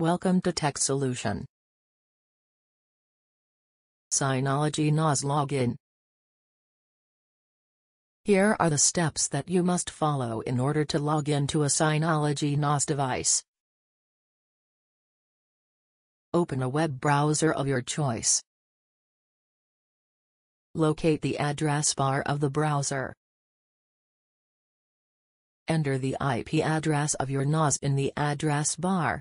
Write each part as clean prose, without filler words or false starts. Welcome to Tech Solution. Synology NOS Login. Here are the steps that you must follow in order to log into a Synology NOS device. Open a web browser of your choice. Locate the address bar of the browser. Enter the IP address of your NOS in the address bar.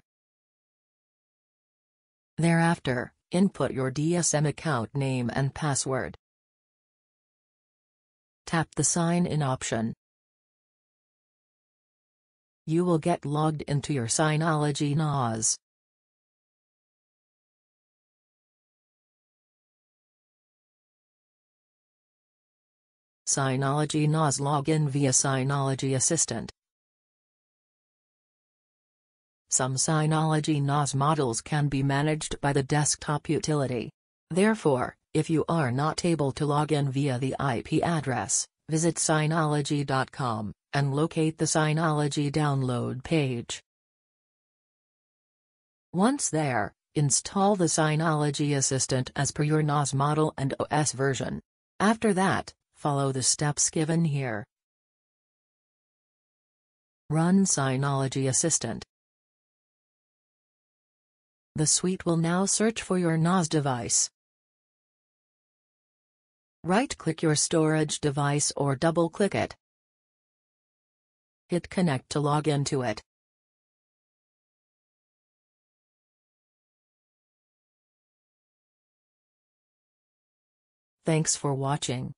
Thereafter, input your DSM account name and password. Tap the Sign In option. You will get logged into your Synology NOS. Synology NOS Login via Synology Assistant. Some Synology NOS models can be managed by the desktop utility. Therefore, if you are not able to log in via the IP address, visit Synology.com and locate the Synology download page. Once there, install the Synology Assistant as per your NOS model and OS version. After that, follow the steps given here. Run Synology Assistant. The suite will now search for your NOS device. Right-click your storage device or double-click it. Hit Connect to log into it. Thanks for watching.